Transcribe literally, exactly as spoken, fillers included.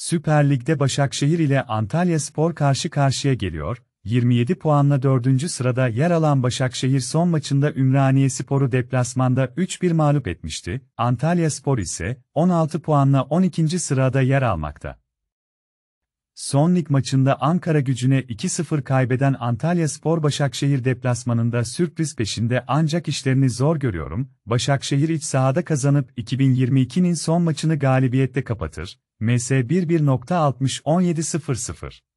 Süper Lig'de Başakşehir ile Antalyaspor karşı karşıya geliyor. yirmi yedi puanla dördüncü sırada yer alan Başakşehir son maçında Ümraniyespor'u deplasmanda üç bir mağlup etmişti. Antalyaspor ise on altı puanla on ikinci sırada yer almakta. Son lig maçında Ankaragücü'ne iki sıfır kaybeden Antalyaspor Başakşehir deplasmanında sürpriz peşinde, ancak işlerini zor görüyorum. Başakşehir iç sahada kazanıp iki bin yirmi ikinin son maçını galibiyette kapatır. M S bir bir altmış on yedi sıfır sıfır